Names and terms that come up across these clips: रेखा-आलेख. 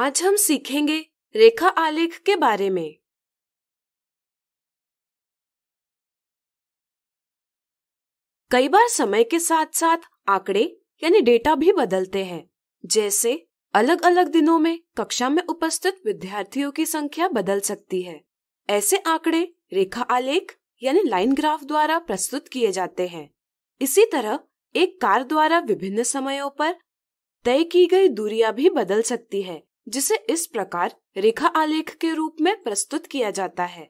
आज हम सीखेंगे रेखा आलेख के बारे में। कई बार समय के साथ साथ आंकड़े यानी डेटा भी बदलते हैं, जैसे अलग अलग दिनों में कक्षा में उपस्थित विद्यार्थियों की संख्या बदल सकती है। ऐसे आंकड़े रेखा आलेख यानी लाइन ग्राफ द्वारा प्रस्तुत किए जाते हैं। इसी तरह एक कार द्वारा विभिन्न समयों पर तय की गई दूरियां भी बदल सकती है, जिसे इस प्रकार रेखा आलेख के रूप में प्रस्तुत किया जाता है।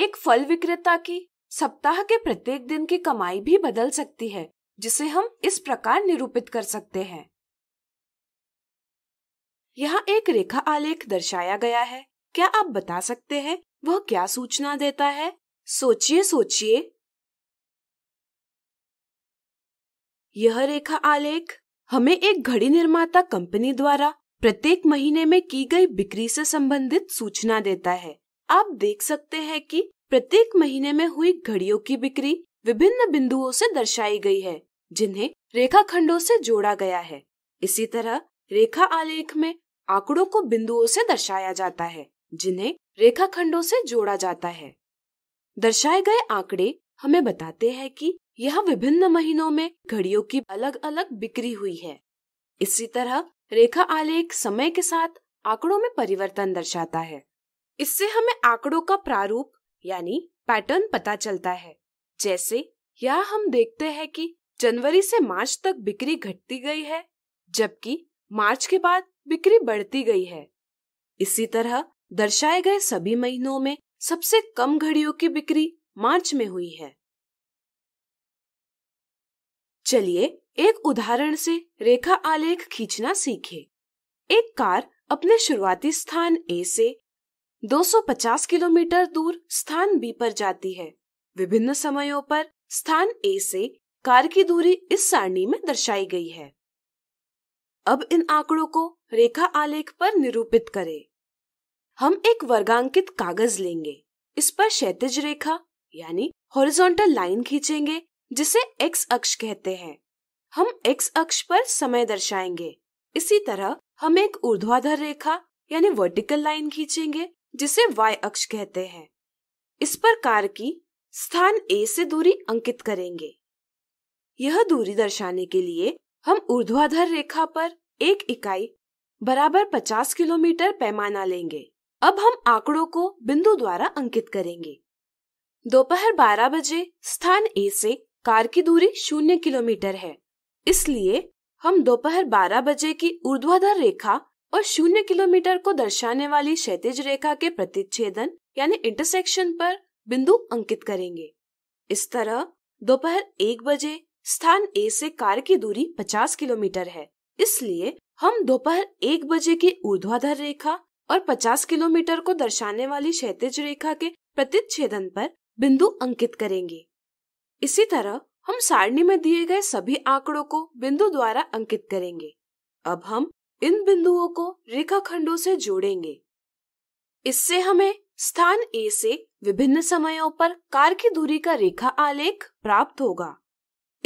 एक फल विक्रेता की सप्ताह के प्रत्येक दिन की कमाई भी बदल सकती है, जिसे हम इस प्रकार निरूपित कर सकते हैं। यहाँ एक रेखा आलेख दर्शाया गया है। क्या आप बता सकते हैं वह क्या सूचना देता है? सोचिए सोचिए। यह रेखा आलेख हमें एक घड़ी निर्माता कंपनी द्वारा प्रत्येक महीने में की गई बिक्री से संबंधित सूचना देता है। आप देख सकते हैं कि प्रत्येक महीने में हुई घड़ियों की बिक्री विभिन्न बिंदुओं से दर्शाई गई है, जिन्हें रेखाखंडों से जोड़ा गया है। इसी तरह रेखा आलेख में आंकड़ों को बिंदुओं से दर्शाया जाता है, जिन्हें रेखाखंडों से जोड़ा जाता है। दर्शाए गए आंकड़े हमें बताते हैं कि यह विभिन्न महीनों में घड़ियों की अलग अलग बिक्री हुई है। इसी तरह रेखा आलेख समय के साथ आंकड़ों में परिवर्तन दर्शाता है। इससे हमें आंकड़ों का प्रारूप यानी पैटर्न पता चलता है। जैसे यह हम देखते हैं कि जनवरी से मार्च तक बिक्री घटती गई है, जबकि मार्च के बाद बिक्री बढ़ती गई है। इसी तरह दर्शाए गए सभी महीनों में सबसे कम घड़ियों की बिक्री मार्च में हुई है। चलिए एक उदाहरण से रेखा आलेख खींचना सीखें। एक कार अपने शुरुआती स्थान A से 250 किलोमीटर दूर स्थान B पर जाती है। विभिन्न समयों पर स्थान A से कार की दूरी इस सारणी में दर्शाई गई है। अब इन आंकड़ों को रेखा आलेख पर निरूपित करें। हम एक वर्गांकित कागज लेंगे, इस पर क्षैतिज रेखा यानी हॉरिजॉन्टल लाइन खींचेंगे, जिसे x अक्ष कहते हैं। हम x अक्ष पर समय दर्शाएंगे। इसी तरह हम एक ऊर्ध्वाधर रेखा यानी वर्टिकल लाइन खींचेंगे, जिसे y अक्ष कहते हैं। इस पर कार की स्थान A से दूरी अंकित करेंगे। यह दूरी दर्शाने के लिए हम ऊर्ध्वाधर रेखा पर एक इकाई बराबर 50 किलोमीटर पैमाना लेंगे। अब हम आंकड़ों को बिंदु द्वारा अंकित करेंगे। दोपहर 12 बजे स्थान A से कार की दूरी 0 किलोमीटर है, इसलिए हम दोपहर 12 बजे की ऊर्ध्वाधर रेखा और 0 किलोमीटर को दर्शाने वाली क्षैतिज रेखा के प्रतिच्छेदन यानी इंटरसेक्शन पर बिंदु अंकित करेंगे। इस तरह दोपहर 1 बजे स्थान A से कार की दूरी 50 किलोमीटर है, इसलिए हम दोपहर 1 बजे की ऊर्ध्वाधर रेखा और 50 किलोमीटर को दर्शाने वाली क्षैतिज रेखा के प्रतिच्छेदन पर बिंदु अंकित करेंगे। इसी तरह हम सारणी में दिए गए सभी आंकड़ों को बिंदु द्वारा अंकित करेंगे। अब हम इन बिंदुओं को रेखाखंडों से जोड़ेंगे। इससे हमें स्थान A से विभिन्न समयों पर कार की दूरी का रेखा आलेख प्राप्त होगा।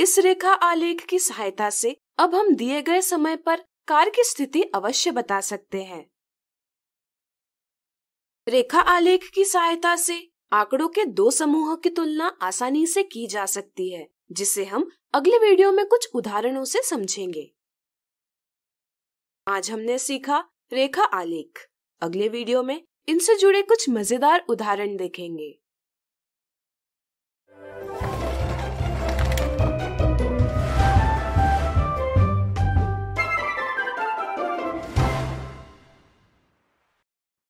इस रेखा आलेख की सहायता से अब हम दिए गए समय पर कार की स्थिति अवश्य बता सकते हैं। रेखा आलेख की सहायता से आंकड़ों के दो समूहों की तुलना आसानी से की जा सकती है, जिसे हम अगले वीडियो में कुछ उदाहरणों से समझेंगे। आज हमने सीखा रेखा आलेख। अगले वीडियो में इनसे जुड़े कुछ मजेदार उदाहरण देखेंगे।